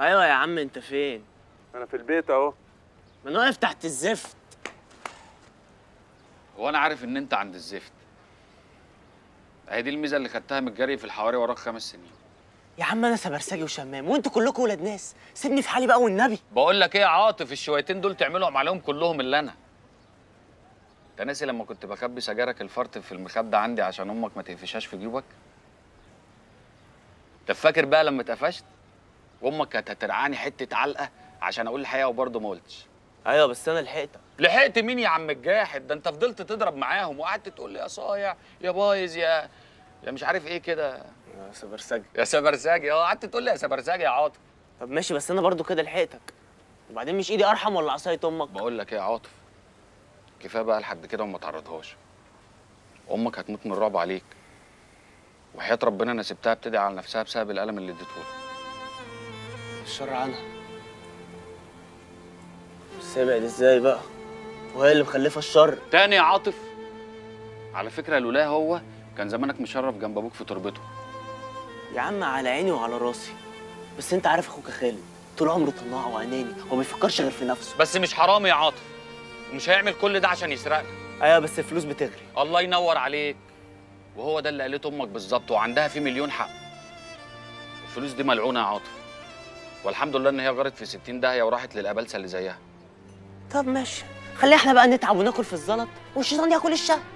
ايوه يا عم، انت فين؟ انا في البيت اهو. ما انا واقف تحت الزفت. هو انا عارف ان انت عند الزفت. هي دي الميزه اللي خدتها من الجري في الحواري وراك 5 سنين. يا عم انا سبرسجي وشمام وانتوا كلكم ولاد ناس، سيبني في حالي بقى والنبي. بقول لك ايه يا عاطف، الشويتين دول تعملهم عليهم كلهم اللي انا. انت ناسي لما كنت بخبي سجارك الفرط في المخده عندي عشان امك ما تقفشهاش في جيوبك؟ طب فاكر بقى لما اتقفشت؟ وامك كانت هترعاني حته علقه عشان اقول الحقيقه وبرضه ما قلتش. ايوه بس انا لحقتك. لحقت مين يا عم الجاحد؟ ده انت فضلت تضرب معاهم وقعدت تقول لي يا صايع يا بايظ يا مش عارف ايه كده. يا سبرسجي يا سبرسجي، اه قعدت تقول لي يا سبرسجي يا عاطف. طب ماشي بس انا برضه كده لحقتك، وبعدين مش ايدي ارحم ولا عصايه امك؟ بقول لك ايه يا عاطف، كفايه بقى لحد كده وما تعرضهاش. امك هتموت من الرعب عليك، وحياه ربنا انا سبتها بتدعي على نفسها بسبب الالم اللي اديته لك. الشر عنها. بس ابعد ازاي بقى وهي اللي مخلفه الشر؟ تاني يا عاطف، على فكره لولاه هو كان زمانك مشرف جنب ابوك في تربته. يا عم على عيني وعلى راسي، بس انت عارف اخوك خالد طول عمره طماع واناني وما بيفكرش غير في نفسه. بس مش حرامي يا عاطف، ومش هيعمل كل ده عشان يسرقنا. ايوه بس الفلوس بتغري. الله ينور عليك، وهو ده اللي قالته امك بالظبط، وعندها فيه 1,000,000 حق. الفلوس دي ملعونه يا عاطف، والحمد لله ان هي غرت في 60 داهيه وراحت للابلسه اللي زيها. طب ماشي، خلينا احنا بقى نتعب وناكل في الزلط والشيطان ياكل الشهد.